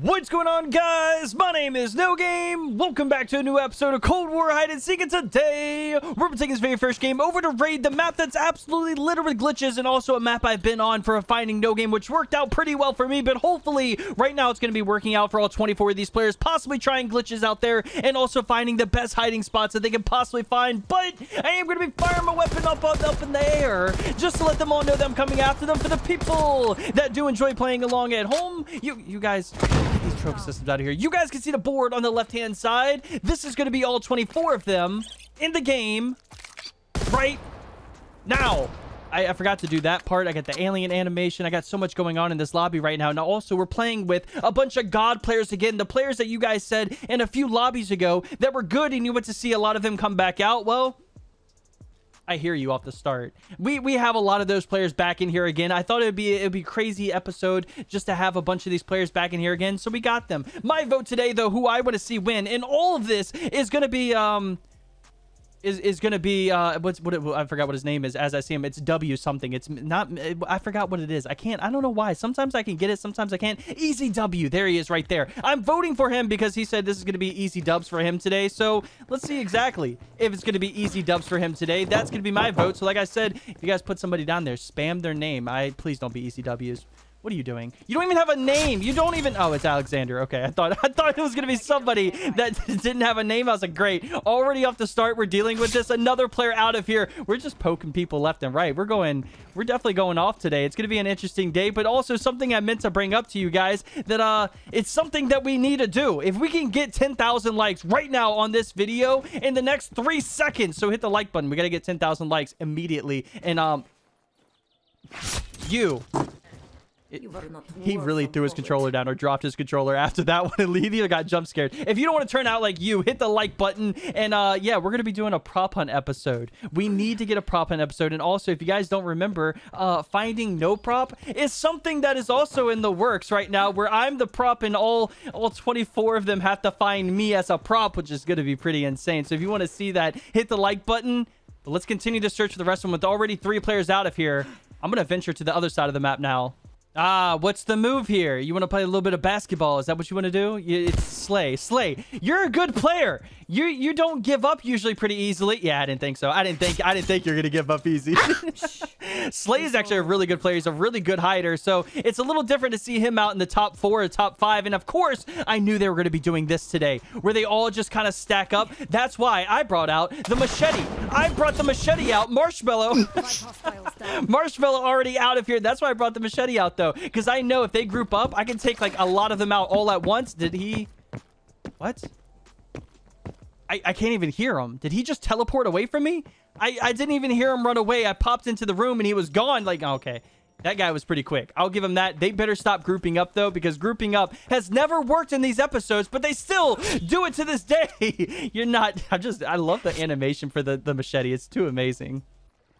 What's going on, guys? My name is No Game. Welcome back to a new episode of Cold War Hide and Seek, and today we're taking this very first game over to Raid, the map that's absolutely littered with glitches, and also a map I've been on for finding No Game, which worked out pretty well for me, but hopefully right now it's going to be working out for all 24 of these players, possibly trying glitches out there and also finding the best hiding spots that they can possibly find. But I am going to be firing my weapon up in the air just to let them all know that I'm coming after them. For the people that do enjoy playing along at home, you guys, get these trophy systems out of here. You guys can see the board on the left-hand side. This is going to be all 24 of them in the game right now. I forgot to do that part. I got the alien animation. I got so much going on in this lobby right now. Now, also, we're playing with a bunch of God players again. The players that you guys said in a few lobbies ago that were good and you went to see a lot of them come back out. Well, I hear you off the start. We have a lot of those players back in here again. I thought it'd be crazy episode just to have a bunch of these players back in here again. So we got them. My vote today, though, who I want to see win, and all of this is gonna be I forgot what his name is as I see him. It's W something. It's not, I forgot what it is. I don't know why. Sometimes I can get it, sometimes I can't. Easy W, there he is right there. I'm voting for him because he said this is going to be easy dubs for him today. So let's see exactly if it's going to be easy dubs for him today. That's going to be my vote. So like I said, if you guys put somebody down there, spam their name. Please don't be easy W's. What are you doing? You don't even have a name. You don't even... Oh, it's Alexander. Okay, I thought it was going to be somebody that didn't have a name. I was like, great. Already off the start, we're dealing with this. Another player out of here. We're just poking people left and right. We're definitely going off today. It's going to be an interesting day, but also something I meant to bring up to you guys that it's something that we need to do. If we can get 10,000 likes right now on this video in the next 3 seconds, so hit the like button. We got to get 10,000 likes immediately. And he really threw his controller down, or dropped his controller after that one, and the other got jump scared. If you don't want to turn out like you, hit the like button. And yeah, we're going to be doing a prop hunt episode. We need to get a prop hunt episode. And also, if you guys don't remember, finding no prop is something that is also in the works right now, where I'm the prop and all 24 of them have to find me as a prop, which is going to be pretty insane. So if you want to see that, hit the like button. But let's continue to search for the rest of them. With already 3 players out of here, I'm going to venture to the other side of the map now. What's the move here? You want to play a little bit of basketball? Is that what you want to do? It's Slay. You're a good player. You don't give up usually pretty easily. Yeah, I didn't think so. I didn't think you're going to give up easy. Slay is actually a really good player. He's a really good hider. So it's a little different to see him out in the top 4 or top 5. And of course, I knew they were going to be doing this today, where they all just kind of stack up. That's why I brought out the machete. I brought the machete out. Marshmallow. Marshmallow already out of here. That's why I brought the machete out, though, because I know if they group up, I can take like a lot of them out all at once. Did he... What? I can't even hear him. Did he just teleport away from me? I didn't even hear him run away. I popped into the room and he was gone. Like, okay, that guy was pretty quick. I'll give him that. They better stop grouping up, though, because grouping up has never worked in these episodes, but they still do it to this day. You're not... I love the animation for the machete. It's too amazing.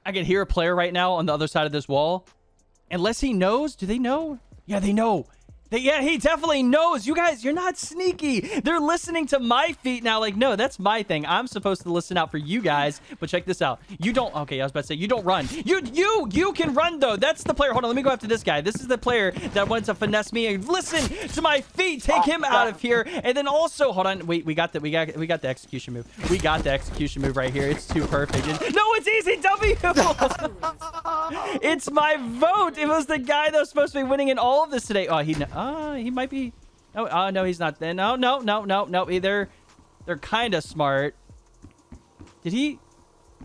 I can hear a player right now on the other side of this wall. Unless he knows. Do they know? Yeah, they know. Yeah, he definitely knows. You guys, you're not sneaky. They're listening to my feet now. Like, no, that's my thing. I'm supposed to listen out for you guys. But check this out. You don't... Okay, I was about to say, you don't run. You can run, though. That's the player. Hold on, let me go after this guy. This is the player that wanted to finesse me. And listen to my feet. Take him out of here. And then also... Hold on. Wait, we got the execution move. We got the execution move right here. It's too perfect. No, it's easy W. It's my vote. It was the guy that was supposed to be winning in all of this today. Oh, he might be... Oh, no, he's not. No. Either they're kind of smart. Did he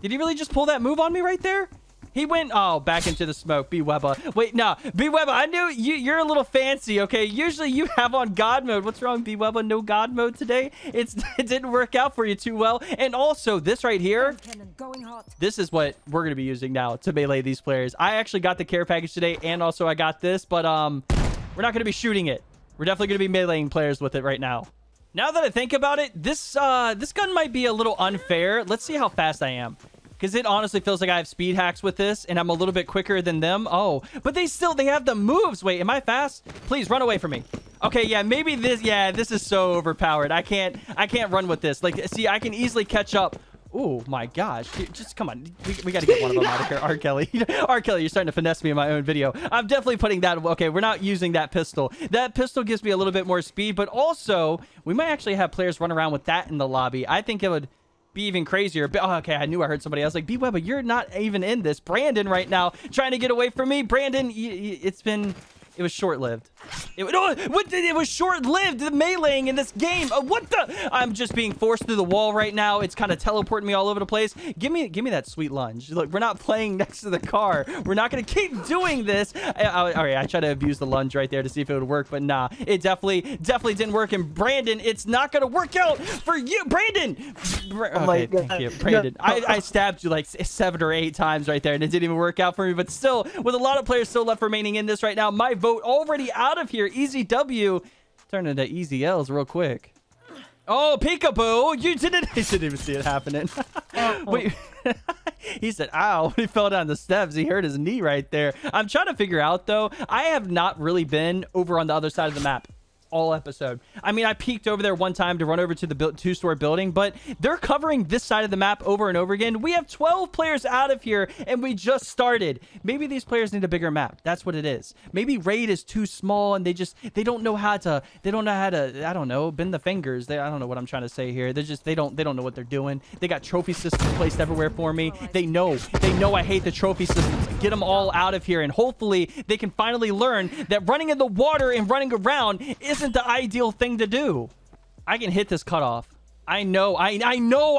really just pull that move on me right there? He went, oh, back into the smoke. B-Webba. Wait, no. B-Webba, I knew you're a little fancy, okay? Usually you have on God mode. What's wrong, B-Webba? No God mode today? It didn't work out for you too well. And also, this right here, this is what we're going to be using now to melee these players. I actually got the care package today, and also I got this, but we're not going to be shooting it. We're definitely going to be meleeing players with it right now. Now that I think about it, this gun might be a little unfair. Let's see how fast I am, because it honestly feels like I have speed hacks with this, and I'm a little bit quicker than them. Oh, but they have the moves. Wait, am I fast? Please run away from me. Okay, yeah, maybe this is so overpowered. I can't run with this. Like, see, I can easily catch up. Oh my gosh. Just come on. We got to get one of them out of here. R. Kelly. R. Kelly, you're starting to finesse me in my own video. I'm definitely putting that. Okay, we're not using that pistol. That pistol gives me a little bit more speed, but also we might actually have players run around with that in the lobby. I think it would be even crazier. But, oh, okay, I knew I heard somebody. I was like, B. Webber, you're not even in this. Brandon right now trying to get away from me. Brandon, it was short-lived. It was short-lived, the meleeing in this game. What the? I'm just being forced through the wall right now. It's kind of teleporting me all over the place. Give me that sweet lunge. Look, we're not playing next to the car. We're not going to keep doing this. All right, I tried to abuse the lunge right there to see if it would work, but nah, it definitely didn't work. And Brandon, it's not going to work out for you. Brandon! Okay, thank you, Brandon. I stabbed you like 7 or 8 times right there, and it didn't even work out for me. But still, with a lot of players still left remaining in this right now, my vote already out of here. Easy W turn into easy L's real quick. Oh, peekaboo. You didn't even see it happening. Wait. He said, ow, he fell down the steps. He hurt his knee right there. I'm trying to figure out, though, I have not really been over on the other side of the map all episode. I mean, I peeked over there one time to run over to the two-story building, but they're covering this side of the map over and over again. We have 12 players out of here, and we just started. Maybe these players need a bigger map. That's what it is. Maybe Raid is too small, and they don't know how to, I don't know, bend the fingers. I don't know what I'm trying to say here. They're just, they don't know what they're doing. They got trophy systems placed everywhere for me. They know I hate the trophy systems. Get them all out of here, and hopefully they can finally learn that running in the water and running around isn't the ideal thing to do. I can hit this cutoff. I know I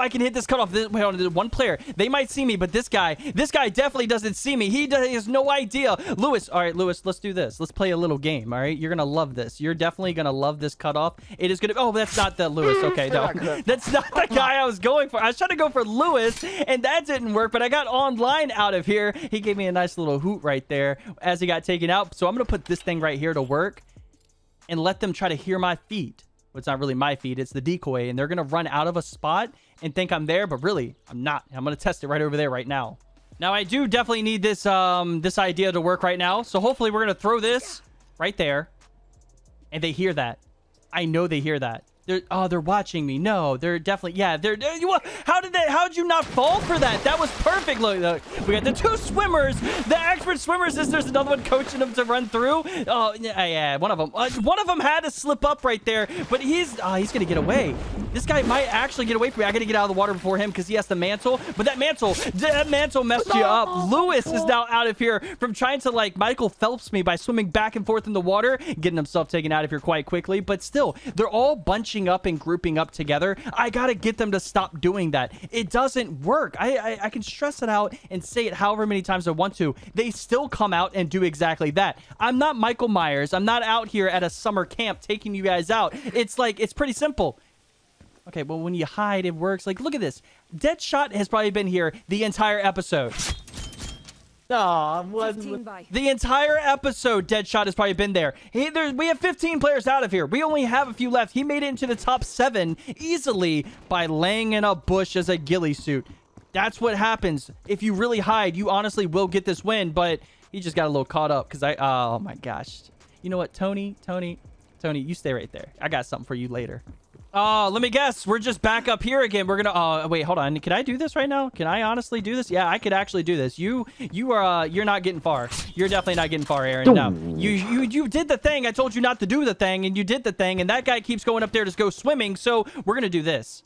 can hit this cutoff. Wait on, one player. They might see me, but this guy definitely doesn't see me. He has no idea. Lewis, all right, Lewis, let's do this. Let's play a little game, all right? You're going to love this. You're definitely going to love this cutoff. It is going to... Oh, that's not the Lewis. Okay, no. That's not the guy I was going for. I was trying to go for Lewis, and that didn't work, but I got online out of here. He gave me a nice little hoot right there as he got taken out. So I'm going to put this thing right here to work and let them try to hear my feet. Well, it's not really my feet, it's the decoy, and they're gonna run out of a spot and think I'm there, but really I'm not. I'm gonna test it right over there right now. Now I do definitely need this this idea to work right now, so hopefully we're gonna throw this right there and they hear that. I know they hear that. They're watching me. No, they're definitely, yeah, how'd you not fall for that? That was perfect. Look, we got the 2 swimmers, the expert swimmers. There's another one coaching them to run through. Oh, yeah, one of them had to slip up right there, but he's going to get away. This guy might actually get away from me. I got to get out of the water before him because he has the mantle, but that mantle messed you up. Lewis is now out of here from trying to, like, Michael Phelps me by swimming back and forth in the water, getting himself taken out of here quite quickly, but still, they're all bunching up and grouping up together. I gotta get them to stop doing that. It doesn't work. I can stress it out and say it however many times I want to. They still come out and do exactly that. I'm not Michael Myers. I'm not out here at a summer camp taking you guys out. It's like, it's pretty simple. Okay, well, when you hide, it works. Like, look at this. Deadshot has probably been here the entire episode. Oh, the entire episode, Deadshot has probably been there. We have 15 players out of here. We only have a few left. He made it into the top 7 easily by laying in a bush as a ghillie suit. That's what happens. If you really hide, you honestly will get this win, but he just got a little caught up because oh my gosh. You know what, Tony, you stay right there. I got something for you later. Oh, let me guess. We're just back up here again. We're gonna... Oh, wait, hold on. Can I do this right now? Can I honestly do this? Yeah, I could actually do this. You're not getting far. You're definitely not getting far, Aaron. No, you did the thing. I told you not to do the thing, and you did the thing, and that guy keeps going up there to go swimming, so we're gonna do this.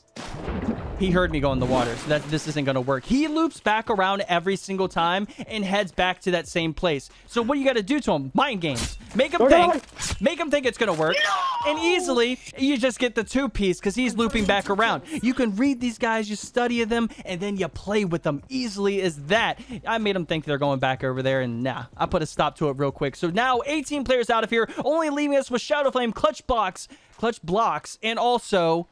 He heard me go in the water, so this isn't going to work. He loops back around every single time and heads back to that same place. So what do you got to do to him? Mind games. Make him think it's going to work. No! And easily, you just get the 2-piece because he's looping back around. You can read these guys, you study them, and then you play with them. Easily as that. I made them think they're going back over there, and nah, I put a stop to it real quick. So now 18 players out of here, only leaving us with Shadow Flame, Clutch Blocks, and also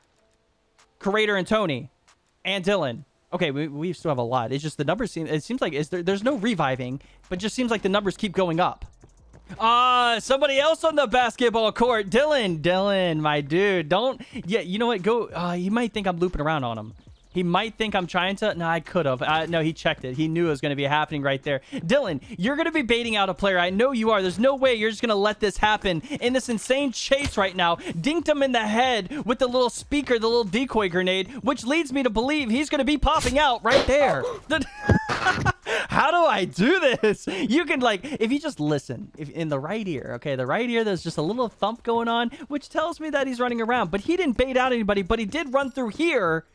Curator and Tony. And Dylan. Okay, we still have a lot. It's just the numbers seem... It seems like there's no reviving, but just seems like the numbers keep going up. Somebody else on the basketball court. Dylan, my dude. Don't... Yeah, you know what? Go... you might think I'm looping around on him. He might think I'm trying to... No, I could have. No, he checked it. He knew it was going to be happening right there. Dylan, you're going to be baiting out a player. I know you are. There's no way you're just going to let this happen in this insane chase right now. Dinked him in the head with the little speaker, the little decoy grenade, which leads me to believe he's going to be popping out right there. How do I do this? You can, like, if you just listen in the right ear, okay? The right ear, there's just a little thump going on, which tells me that he's running around. But he didn't bait out anybody, but he did run through here.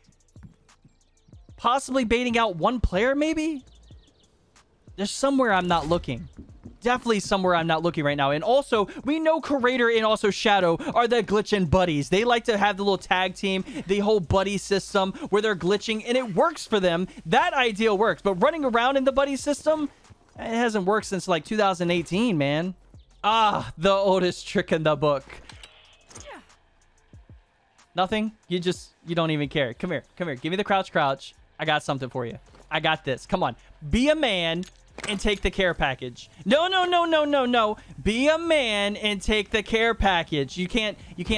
Possibly baiting out one player, maybe? There's somewhere I'm not looking. Definitely somewhere I'm not looking right now. And also, we know Curator and also Shadow are the glitching buddies. They like to have the little tag team, the whole buddy system where they're glitching, and it works for them. That idea works. But running around in the buddy system, it hasn't worked since, like, 2018, man. Ah, the oldest trick in the book. Yeah. Nothing? You don't even care. Come here. Give me the crouch. I got something for you. I got this. Come on. Be a man and take the care package. No. Be a man and take the care package. You can't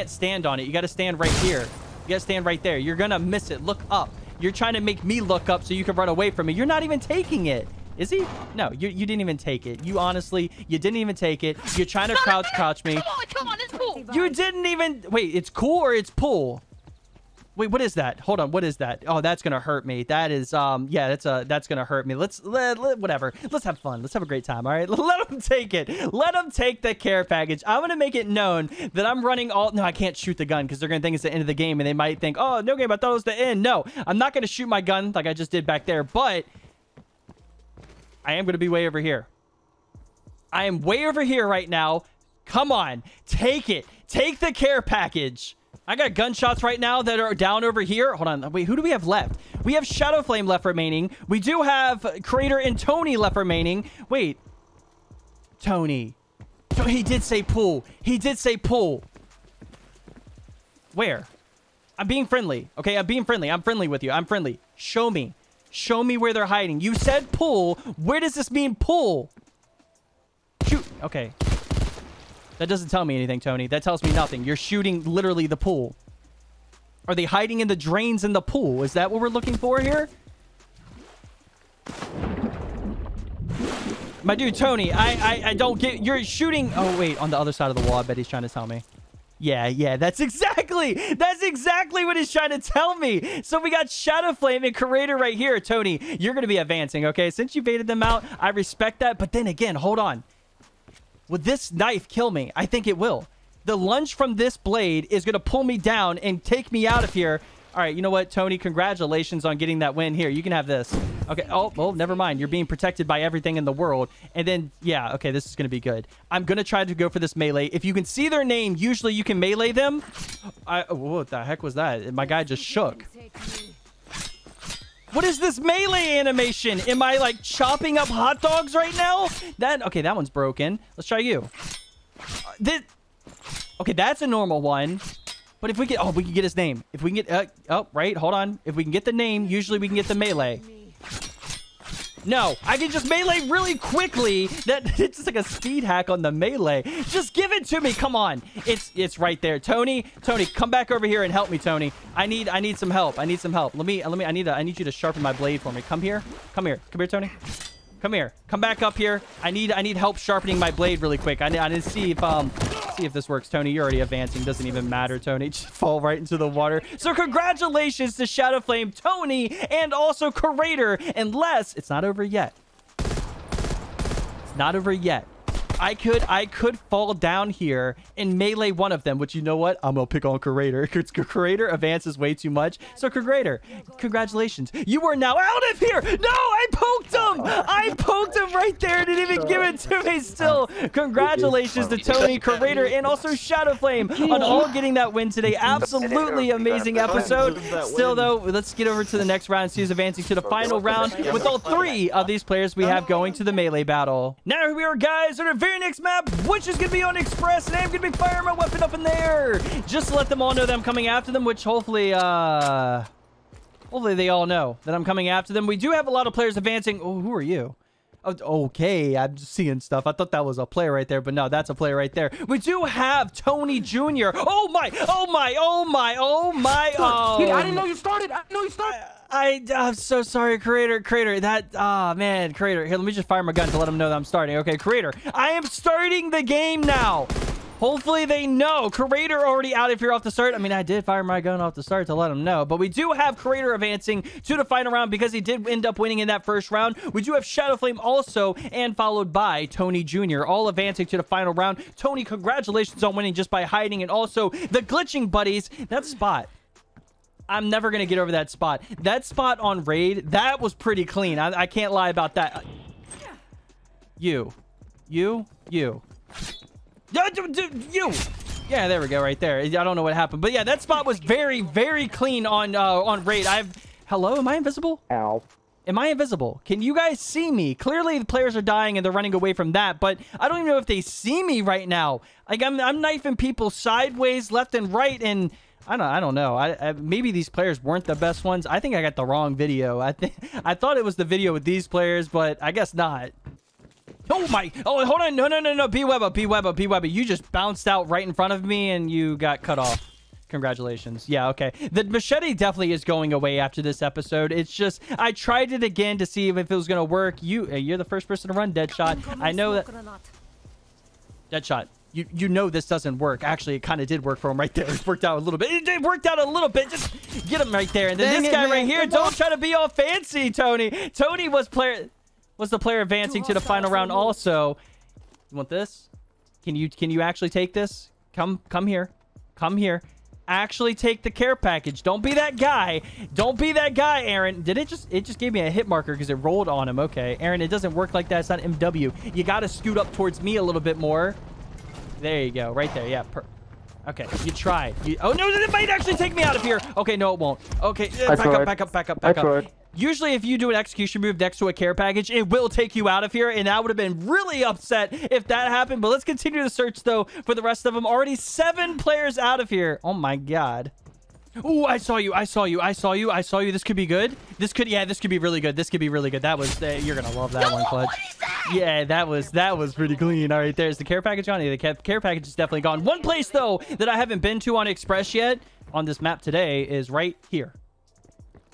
stand on it. You got to stand right here. You got to stand right there. You're going to miss it. Look up. You're trying to make me look up so you can run away from me. You're not even taking it. Is he? No, you didn't even take it. You didn't even take it. You're trying to crouch me. Come on, it's cool. You didn't even... Wait, it's cool or it's pull? Wait, what is that? Hold on, what is that? Oh, that's gonna hurt me. That is, yeah, that's gonna hurt me. Whatever. Let's have fun. Let's have a great time, all right? Let them take it. Let them take the care package. I'm gonna make it known that I'm running all... No, I can't shoot the gun because they're gonna think it's the end of the game and they might think, oh, no game, I thought it was the end. No, I'm not gonna shoot my gun like I just did back there, but I am gonna be way over here. I am way over here right now. Come on, take it. Take the care package. I got gunshots right now that are down over here. Hold on. Wait, who do we have left? We have Shadowflame left remaining. We do have Curator and Tony left remaining. Wait. Tony. He did say pull. He did say pull. Where? I'm being friendly. Okay, I'm being friendly. I'm friendly with you. I'm friendly. Show me. Show me where they're hiding. You said pull. Where does this mean pull? Shoot. Okay. That doesn't tell me anything, Tony. That tells me nothing. You're shooting literally the pool. Are they hiding in the drains in the pool? Is that what we're looking for here? My dude, Tony, I don't get... You're shooting... Oh, wait. On the other side of the wall, I bet he's trying to tell me. Yeah, that's exactly what he's trying to tell me. So we got Shadowflame and Curator right here. Tony, you're going to be advancing, okay? Since you baited them out, I respect that. But then again, hold on. Would this knife kill me? I think it will. The lunge from this blade is going to pull me down and take me out of here. All right, you know what, Tony? Congratulations on getting that win here. You can have this. Okay, oh, never mind. You're being protected by everything in the world. And then, yeah, okay, this is going to be good. I'm going to try to go for this melee. If you can see their name, usually you can melee them. What the heck was that? My guy just shook. What is this melee animation? Am I, like, chopping up hot dogs right now? Okay, that one's broken. Let's try you. Okay, that's a normal one. But if we get... Oh, we can get his name. If we can get... right. Hold on. If we can get the name, usually we can get the melee. No, I can just melee really quickly. It's just like a speed hack on the melee. Just give it to me. Come on. It's right there. Tony, come back over here and help me, Tony. I need some help. Let me I need you to sharpen my blade for me. Come here, Tony. Come here. Come back up here. I need help sharpening my blade really quick. I didn't see if this works. Tony, you're already advancing. Doesn't even matter, Tony. Just fall right into the water. So congratulations to Shadowflame, Tony, and also Curator. Unless it's not over yet. It's not over yet. I could fall down here and melee one of them, which, you know what? I'm going to pick on Curator. Curator advances way too much. So, Curator, congratulations. You are now out of here. No, I poked him. I poked him right there and didn't even give it to me still. Congratulations to Tony, Curator, and also Shadowflame on all getting that win today. Absolutely amazing episode. Still, though, let's get over to the next round. She's advancing to the final round with all three of these players we have going to the melee battle. Now, here we are, guys. We're very next map, which is going to be on Express, and I'm going to be firing my weapon up in there just to let them all know that I'm coming after them, which hopefully they all know that I'm coming after them. We do have a lot of players advancing. Oh, who are you? Okay, I'm just seeing stuff. I thought that was a player right there, but no, that's a player right there. We do have Tony Jr. Oh my, oh my, oh my, oh my. Dude, I didn't know you started. I'm so sorry, Creator. Creator, that... Ah, oh, man, Creator. Here, let me just fire my gun to let them know that I'm starting. Okay, Creator, I am starting the game now. Hopefully they know. Creator already out if you're off the start. I mean, I did fire my gun off the start to let them know. But we do have Creator advancing to the final round because he did end up winning in that first round. We do have Shadowflame also and followed by Tony Jr. all advancing to the final round. Tony, congratulations on winning just by hiding and also the glitching buddies. That spot. I'm never going to get over that spot. That spot on Raid, that was pretty clean. I can't lie about that. You. Yeah, there we go, right there. I don't know what happened. But yeah, that spot was very, very clean on Raid. Hello, am I invisible? Ow. Am I invisible? Can you guys see me? Clearly, the players are dying and they're running away from that, but I don't even know if they see me right now. Like, I'm knifing people sideways, left and right, and... I don't know. Maybe these players weren't the best ones. I think I got the wrong video. I thought it was the video with these players, but I guess not. Oh my! Oh, hold on! No! B Webba. You just bounced out right in front of me, and you got cut off. Congratulations. Yeah, okay. The machete definitely is going away after this episode. It's just I tried it again to see if it was gonna work. You're the first person to run, Deadshot. I know that. Deadshot. You know this doesn't work. Actually, it kind of did work for him right there. It worked out a little bit. It worked out a little bit. Just get him right there. And then this guy right here. Don't try to be all fancy, Tony. Tony was the player advancing to the final round also. You want this? Can you actually take this? Come here. Actually take the care package. Don't be that guy. Don't be that guy, Aaron. It just gave me a hit marker because it rolled on him. Okay, Aaron, it doesn't work like that. It's not MW. You got to scoot up towards me a little bit more. There you go. Right there. Yeah. Okay. You tried. Oh, no. It might actually take me out of here. Okay. No, it won't. Okay. Back up. Usually, if you do an execution move next to a care package, it will take you out of here, and I would have been really upset if that happened. But let's continue the search, though, for the rest of them. Already 7 players out of here. Oh, my God. Oh, I saw you. This could be good. This could be really good. That was, you're going to love that one, Clutch. Yeah, that was pretty clean. All right, there's the care package on it. The care package is definitely gone. One place, though, that I haven't been to on Express yet on this map today is right here,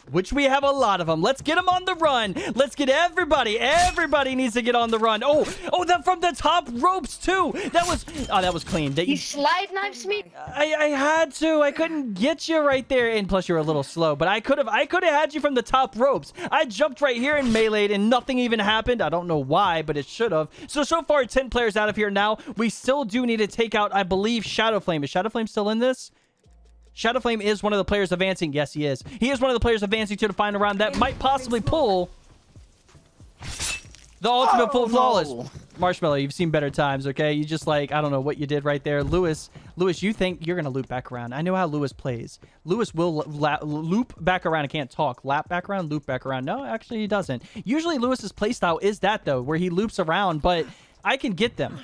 which we have a lot of them. Let's get them on the run. Let's get everybody. Everybody needs to get on the run. Oh, that from the top ropes too. That was clean. You slide knives me. I had to. I couldn't get you right there. And plus, you were a little slow. But I could have had you from the top ropes. I jumped right here and meleeed, and nothing even happened. I don't know why, but it should have. So far, 10 players out of here now. We still do need to take out, I believe, Shadowflame. Is Shadowflame still in this? Shadowflame is one of the players advancing. Yes, he is. He is one of the players advancing to the final round. That might possibly pull the ultimate full flawless. Marshmallow, you've seen better times, okay? You just like, I don't know what you did right there. Lewis, you think you're going to loop back around. I know how Lewis plays. Lewis will loop back around. I can't talk. Lap back around, loop back around. No, actually, he doesn't. Usually, Lewis's playstyle is that, though, where he loops around, but I can get them.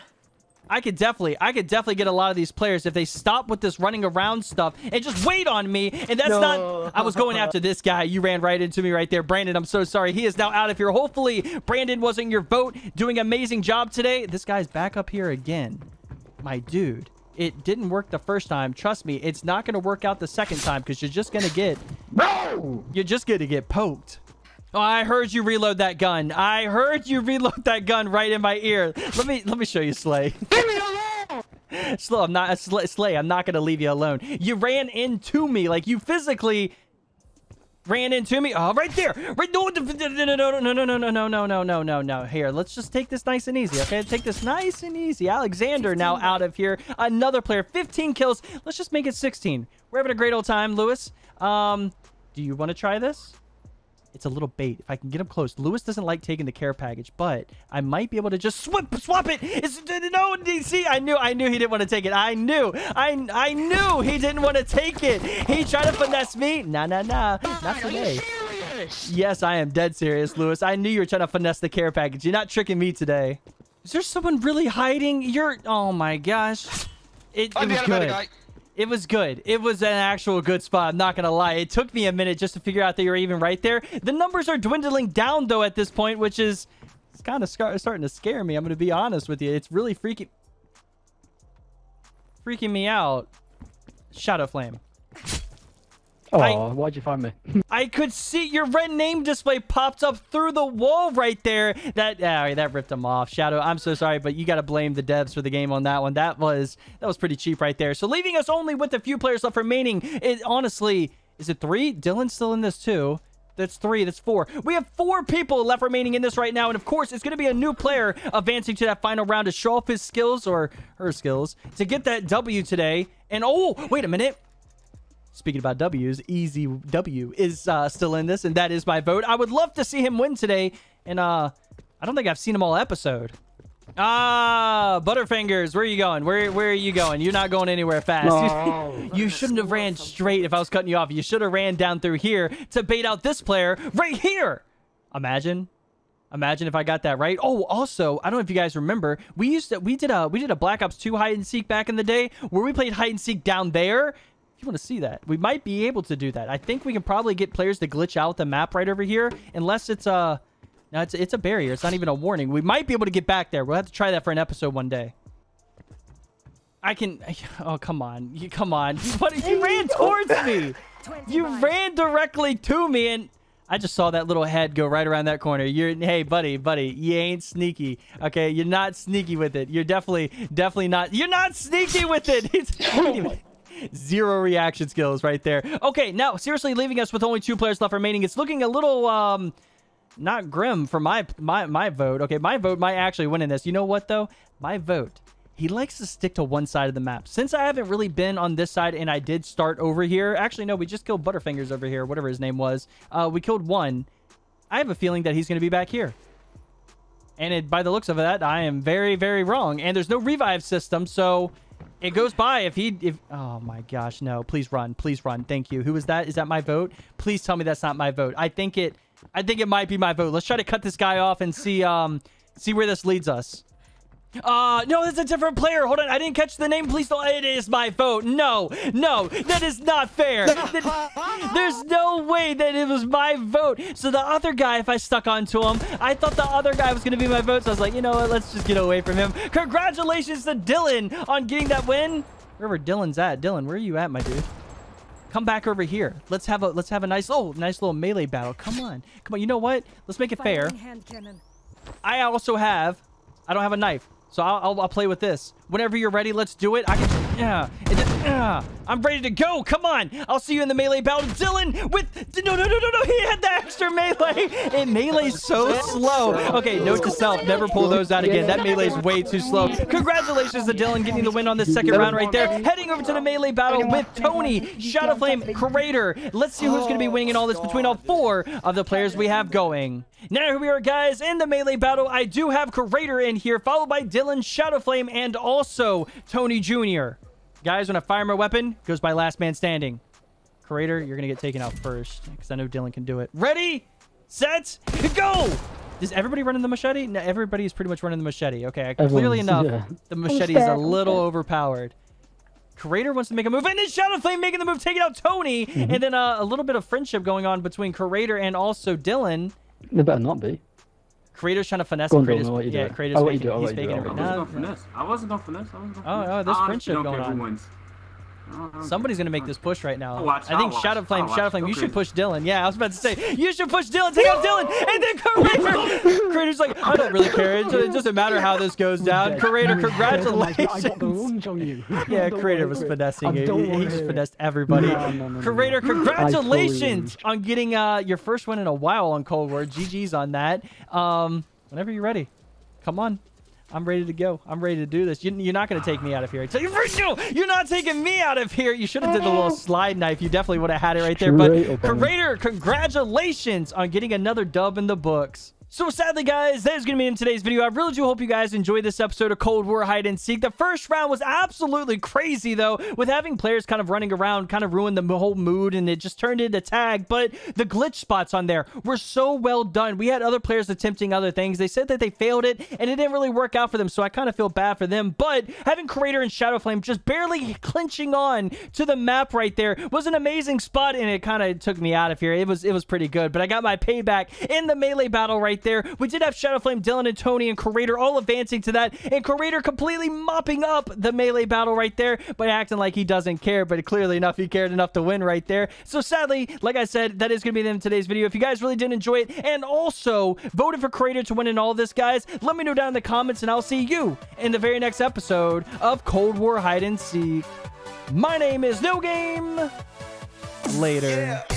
I could definitely get a lot of these players if they stop with this running around stuff and just wait on me. And that's not... I was going after this guy. You ran right into me right there. Brandon, I'm so sorry. He is now out of here. Hopefully, Brandon wasn't your vote. Doing amazing job today. This guy's back up here again. My dude. It didn't work the first time. Trust me, it's not going to work out the second time because you're just going to get... No! You're just going to get poked. Oh, I heard you reload that gun. I heard you reload that gun right in my ear. Let me show you, Slay. Leave me alone! Slay, I'm not gonna leave you alone. You ran into me, like you physically ran into me. Oh, right there. No. Here, let's just take this nice and easy. Okay, take this nice and easy. Alexander now out of here. Another player, 15 kills. Let's just make it 16. We're having a great old time, Lewis. Do you want to try this? It's a little bait. If I can get him close. Lewis doesn't like taking the care package, but I might be able to just swap it. No, see, I knew he didn't want to take it. I knew he didn't want to take it. He tried to finesse me. Nah. Not today. Yes, I am dead serious, Lewis. I knew you were trying to finesse the care package. You're not tricking me today. Is there someone really hiding? Oh my gosh. It was good. It was good. It was an actual good spot. I'm not going to lie. It took me a minute just to figure out that you were even right there. The numbers are dwindling down, though, at this point, which is kind of starting to scare me. I'm going to be honest with you. It's really freaking me out. Shadowflame. Oh, why'd you find me? I could see your red name display popped up through the wall right there. That ripped him off. Shadow, I'm so sorry, but you got to blame the devs for the game on that one. That was pretty cheap right there. So leaving us only with a few players left remaining. It honestly, is it three? Dylan's still in this too. That's three. That's four. We have four people left remaining in this right now. And of course, it's going to be a new player advancing to that final round to show off his skills or her skills to get that W today. And oh, wait a minute. Speaking about W's, Easy W is still in this, and that is my vote. I would love to see him win today. And I don't think I've seen him all episode. Ah, Butterfingers, where are you going? Where are you going? You're not going anywhere fast. No. You shouldn't have ran straight if I was cutting you off. You should have ran down through here to bait out this player right here. Imagine if I got that right. Oh, also, I don't know if you guys remember, we did a Black Ops 2 hide and seek back in the day where we played hide and seek down there. If you want to see that, we might be able to do that. I think we can probably get players to glitch out the map right over here, unless it's a... No, it's a barrier. It's not even a warning. We might be able to get back there. We'll have to try that for an episode one day. Oh, come on. You ran towards me. You ran directly to me, and I just saw that little head go right around that corner. Hey, buddy, you ain't sneaky. Okay, you're not sneaky with it. You're definitely not. You're not sneaky with it. Zero reaction skills right there. Okay, now, seriously, leaving us with only two players left remaining. It's looking a little... not grim for my vote. Okay, my vote might actually win in this. You know what, though? My vote. He likes to stick to one side of the map. Since I haven't really been on this side and I did start over here. Actually, no, we just killed Butterfingers over here, whatever his name was. We killed one. I have a feeling that he's going to be back here. And by the looks of that, I am very, very wrong. And there's no revive system, so... It goes by if oh my gosh, no, please run. Thank you. Who was that? Is that my vote? Please tell me that's not my vote. I think it might be my vote. Let's try to cut this guy off and see where this leads us. No, that's a different player. Hold on. I didn't catch the name. Please don't. It is my vote. No, that is not fair. There's no way that it was my vote. So the other guy, if I stuck onto him, I thought the other guy was going to be my vote. So I was like, you know what? Let's just get away from him. Congratulations to Dylan on getting that win. Wherever Dylan's at. Dylan, where are you at, my dude? Come back over here. Let's have a nice little melee battle. Come on. You know what? Let's make it fair. I also have, I don't have a knife. So I'll play with this. Whenever you're ready, let's do it. I'm ready to go. Come on. I'll see you in the melee battle. Dylan with... No. He had the extra melee. And melee's so slow. Okay, note to self. Never pull those out again. That melee's way too slow. Congratulations to Dylan getting the win on this second round right there. Heading over to the melee battle with Tony, Shadowflame, Crater. Let's see who's going to be winning in all this between all four of the players we have going. Now here we are, guys, in the melee battle. I do have Crater in here, followed by Dylan, Shadowflame, and also Tony Jr. Guys, when I fire my weapon, goes by last man standing. Crater, you're going to get taken out first because I know Dylan can do it. Ready, set, go! Is everybody running the machete? No, everybody's pretty much running the machete. Okay, clearly enough, yeah. The machete is a little overpowered. Crater wants to make a move, and then Shadowflame making the move, taking out Tony. And then a little bit of friendship going on between Crater and also Dylan. They better not be. Creator's trying to finesse him. Yeah, Creator's faking it right now. I wasn't going to finesse. Oh, there's friendship going on. Somebody's going to make this push right now. I think Shadowflame, you should push Dylan. Yeah, I was about to say, you should push Dylan. Take out Dylan. And then Creator. Creator's like, I don't really care. It doesn't matter how this goes down. Creator, congratulations. I got the wounds on you. Yeah, Creator was finessing it. He just finessed everybody. Creator, congratulations on getting your first win in a while on Cold War. GG's on that. Whenever you're ready, come on. I'm ready to go. I'm ready to do this. You're not going to take me out of here. I tell you, no, you're not taking me out of here. You should have did the little slide knife. You definitely would have had it right there. But Creator, congratulations on getting another dub in the books. So sadly, guys, that is going to be in today's video. I really do hope you guys enjoyed this episode of Cold War Hide and Seek. The first round was absolutely crazy, though, with having players kind of running around, kind of ruined the whole mood, and it just turned into tag. But the glitch spots on there were so well done. We had other players attempting other things. They said that they failed it, and it didn't really work out for them, so I kind of feel bad for them. But having Creator and Shadowflame just barely clinching on to the map right there was an amazing spot, and it kind of took me out of here. It was pretty good, but I got my payback in the melee battle right right there. We did have Shadowflame, Dylan, and Tony, and Curator all advancing to that, and Curator completely mopping up the melee battle right there, but acting like he doesn't care, but clearly enough, he cared enough to win right there. So sadly, like I said, that is going to be the end of today's video. If you guys really did enjoy it, and also voted for Curator to win in all this, guys, let me know down in the comments, and I'll see you in the very next episode of Cold War Hide and Seek. My name is No Game. Later. Yeah.